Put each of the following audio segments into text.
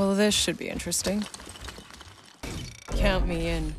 Well, this should be interesting. Count me in.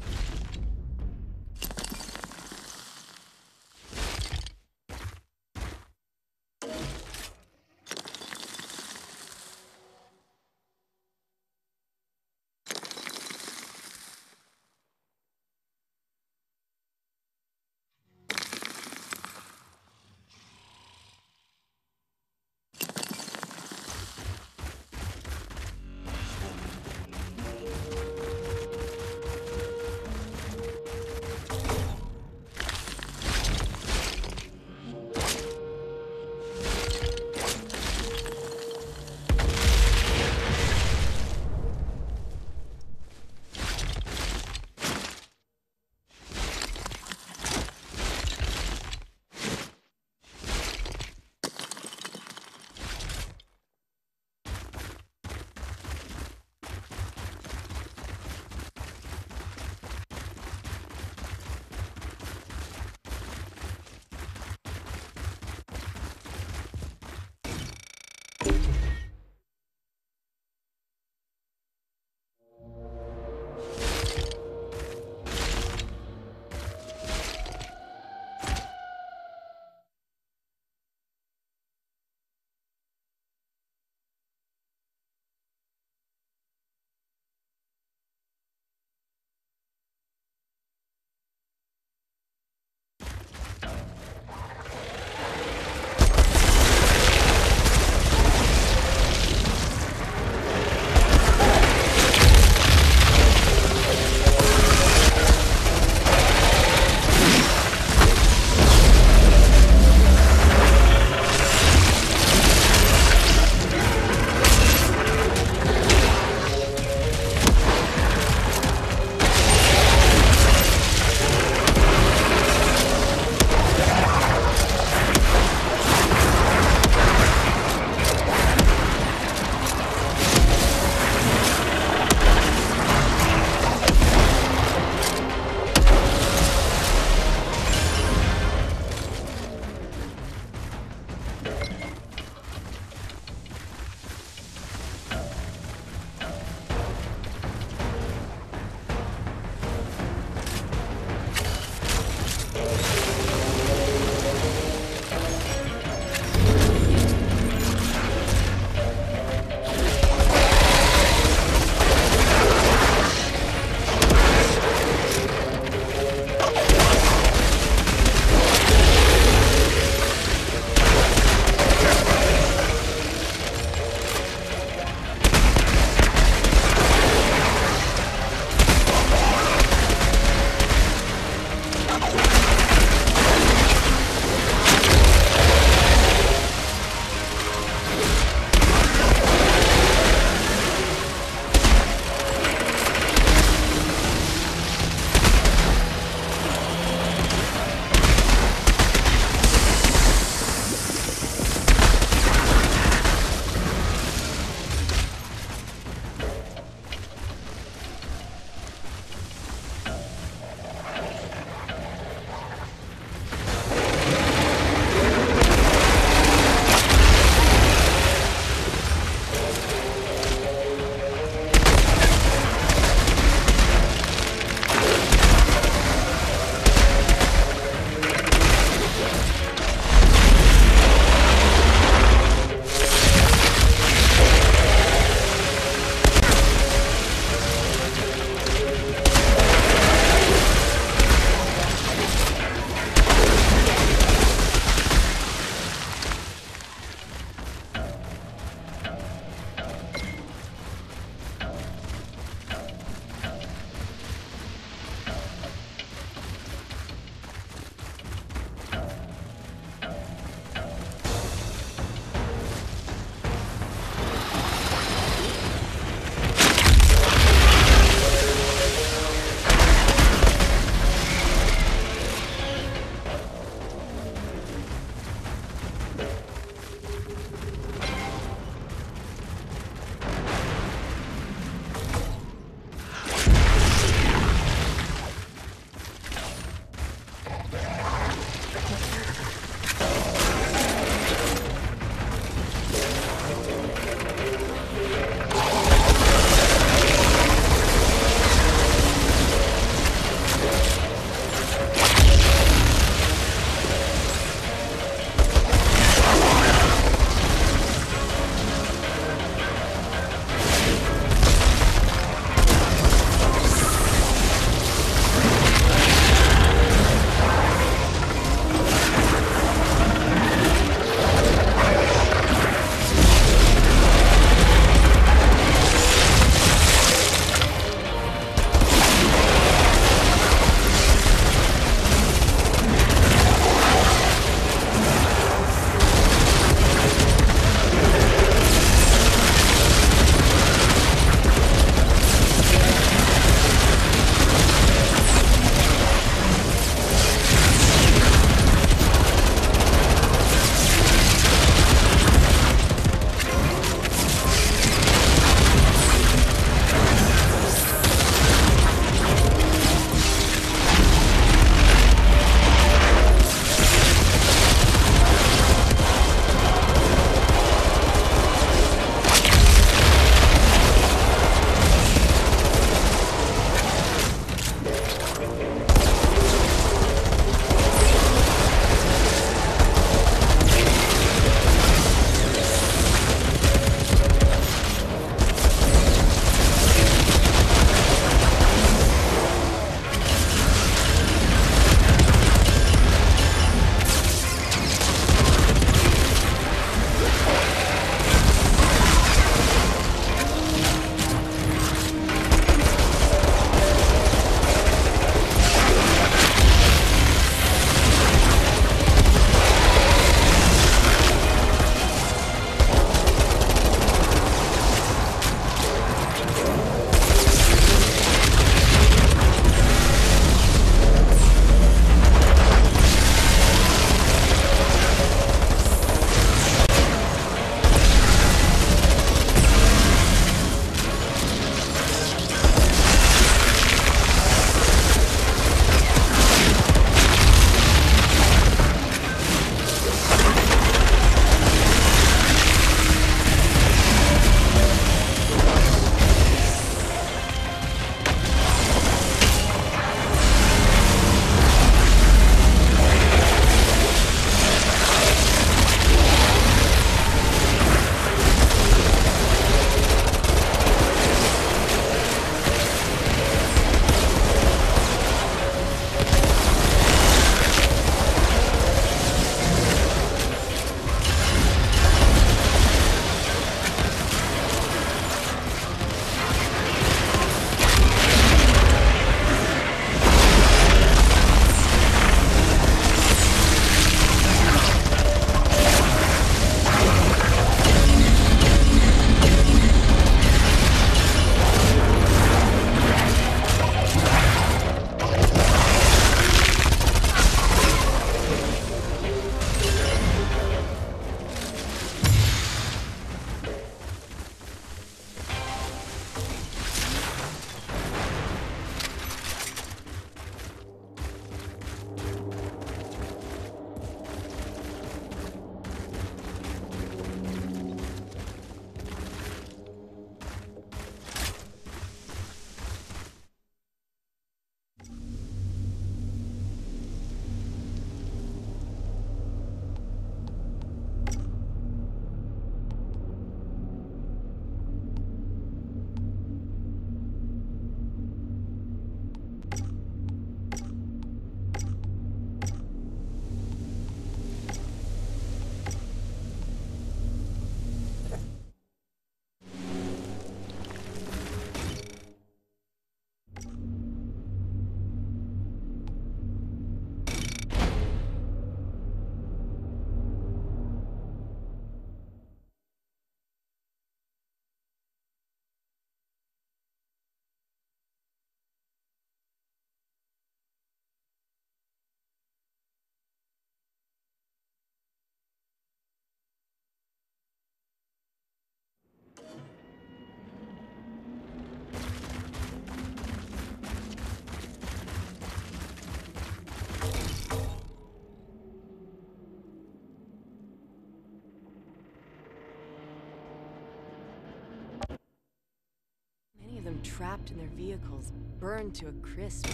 trapped in their vehicles, burned to a crisp.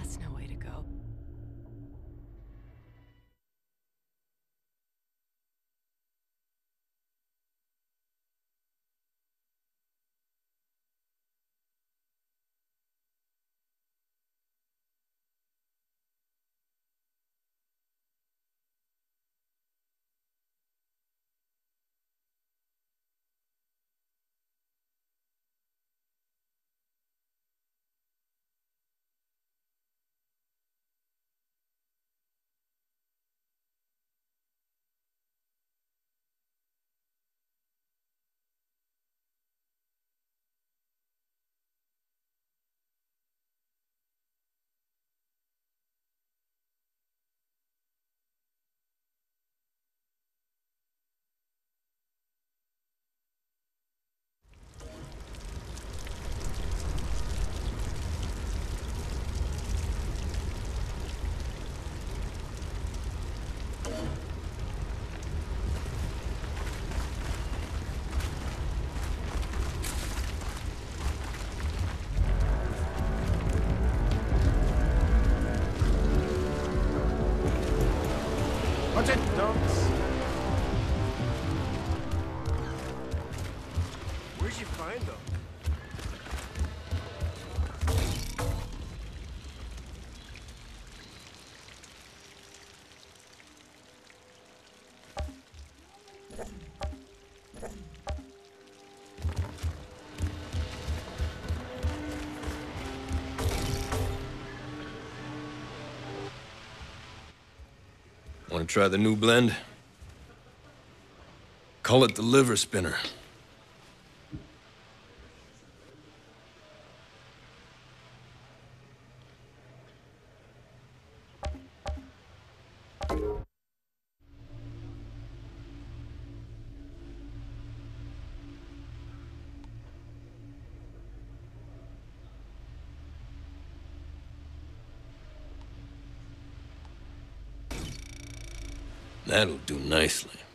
That's no way to go. Where'd you find them? Want to try the new blend? Call it the liver spinner. That'll do nicely.